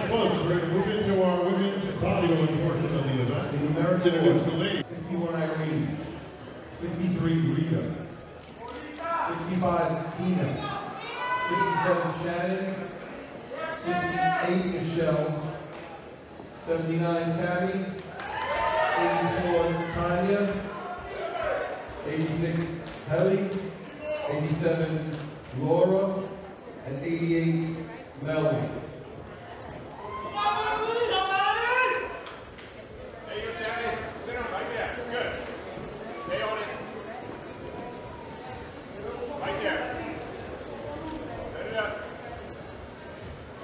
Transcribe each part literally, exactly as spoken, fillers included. right, folks, we're going to move into our women's bodybuilding portion of the event. The American to introduce the league. sixty-one Irene, sixty-three Rita, sixty-five Tina, sixty-seven Shannon, sixty-eight Michelle, seventy-nine Tammy, eighty-four Tonia, eighty-six Kelly, eighty-seven Laura, and eighty-eight Melvin. Hey, you guys, sit down right there. Good. Stay on it. Right there. Set it up.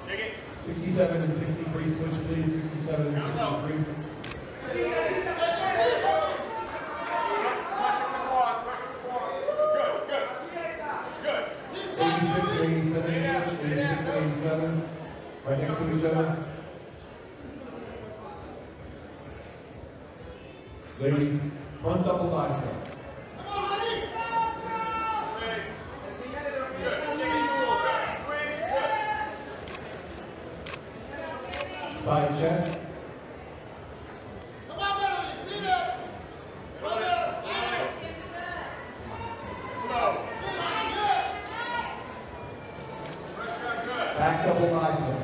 Take it. sixty-seven and sixty-three, switch please. sixty-seven and sixty-three. Right next to each other. Ladies, front double bicep. Side chest. Back double bicep.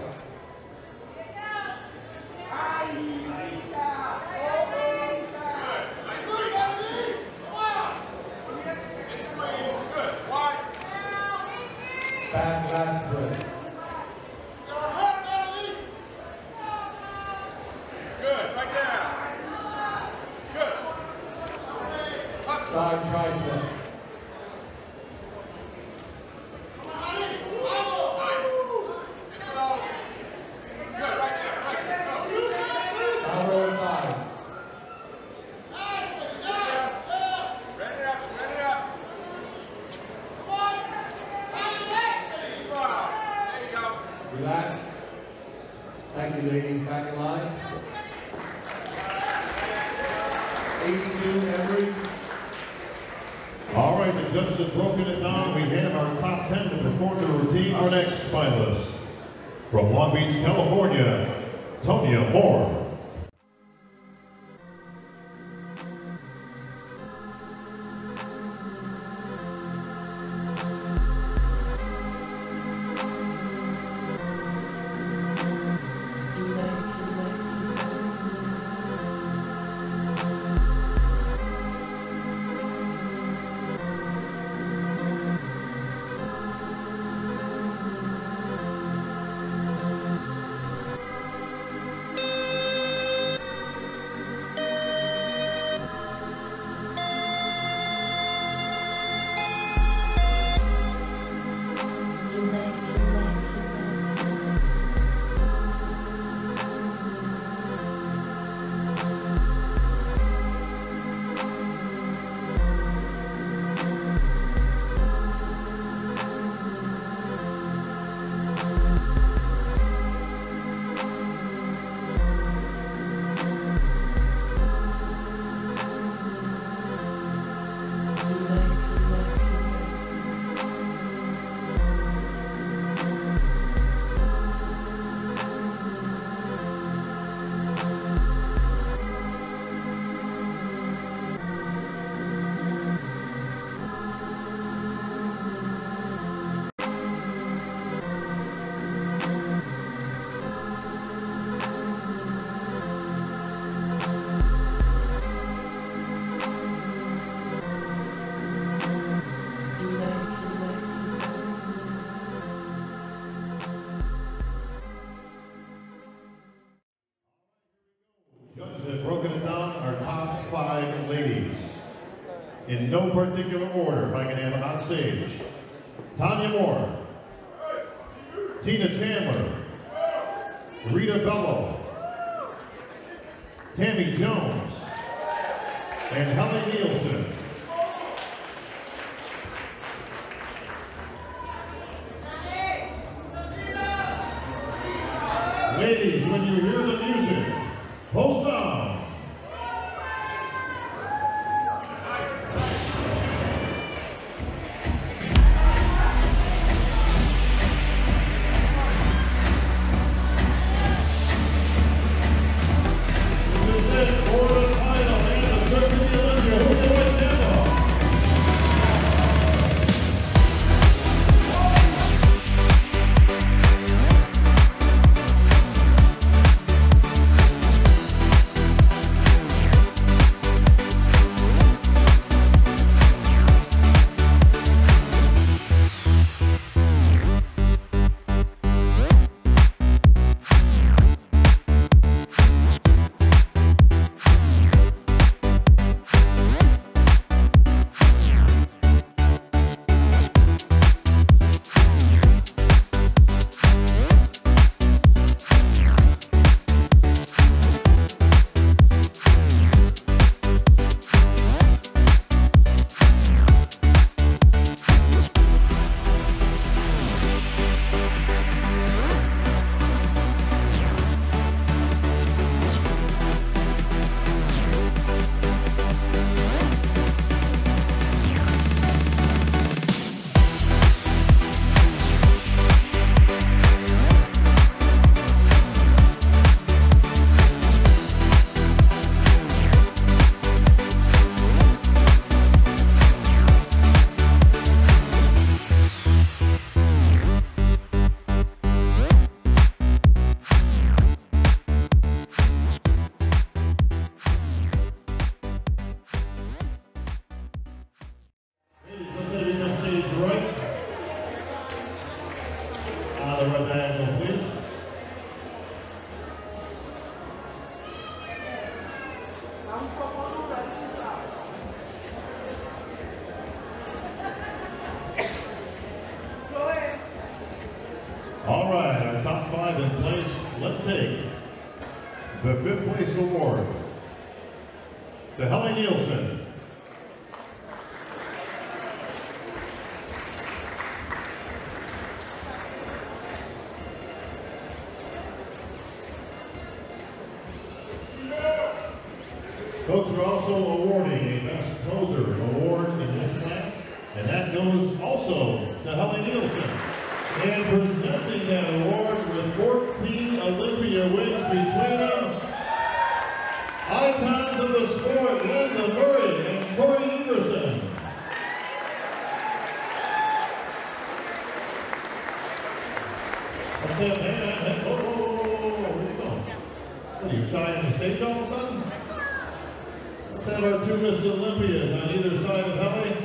California, Tonia Moore. In no particular order, if I can have it on stage. Tonia Moore, Tina Chandler, Rita Bello, Tammy Jones, and Helen Nielsen. Ladies, when you hear the music, post on. All right, our top five in place. Let's take the fifth place award to Holly Nielsen. Folks are also awarding a Best Closer award in this class, and that goes also to Holly Nielsen. And presenting that award with fourteen Olympia wins between them, icons of the sport, Linda Murray and Corey Anderson. I said, hey, hey, whoa, whoa, whoa, whoa, whoa, where are you going? What, are you shy on the stage all of a sudden? Let's have our two Miss Olympias on either side of Holly.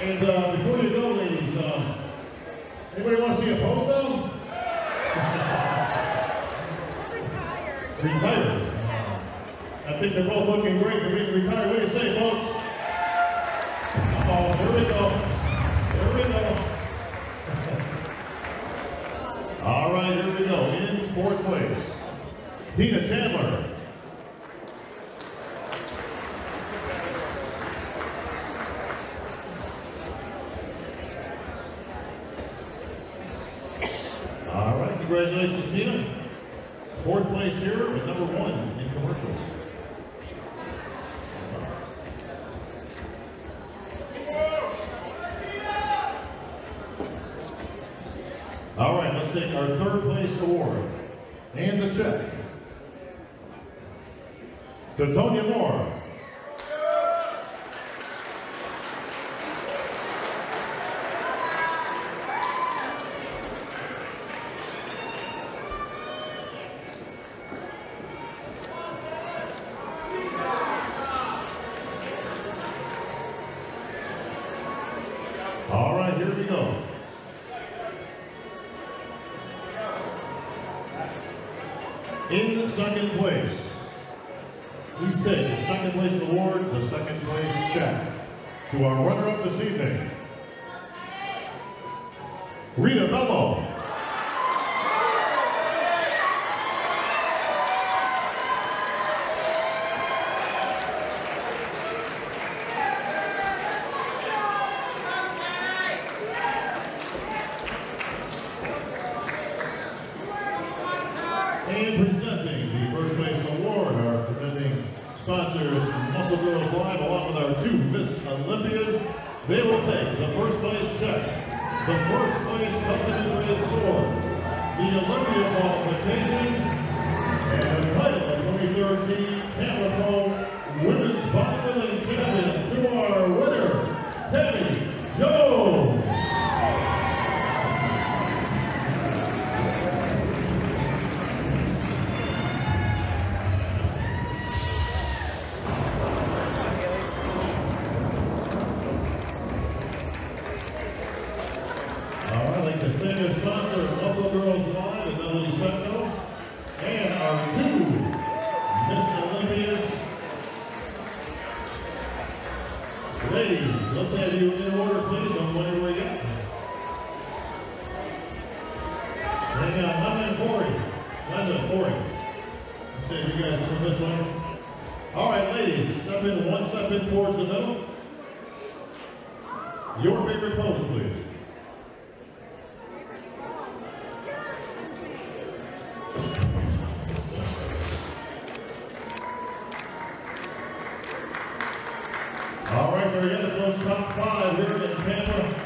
And uh, before you go, ladies, uh, anybody want to see a pose though? Retired. Retired. Uh, I think they're both looking great for being retired. What do you say, folks? Oh, here we go. Here we go. All right, here we go. In fourth place, Tina Chandler. Congratulations, Tina. Fourth place here and number one in commercials. All right, let's take our third place award and the check to Tonia Moore. Here we go. In second place, please take the second place award, the second place check, to our runner-up this evening, Rita Bello. And presenting the first place award, our presenting sponsors from Muscle Girls Live, along with our two Miss Olympias. They will take the first place check, the first place customary sword, the Olympia qualification, and the title of twenty thirteen Canada Women's Bodybuilding Champion to our winner, Tammy Jones. Let's have you in order, please, on whatever we got. Hang on, I'm in Corey. I'm in Corey. Let's see if you guys from this one. All right, ladies, step in one, step in towards the middle. Your favorite pose, please. Top five here in Tampa.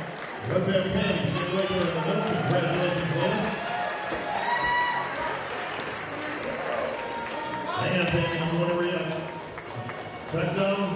Let's have Katie. She's right there in the middle. Congratulations, ladies. Hang on, Tammy. I'm going to react. Check down.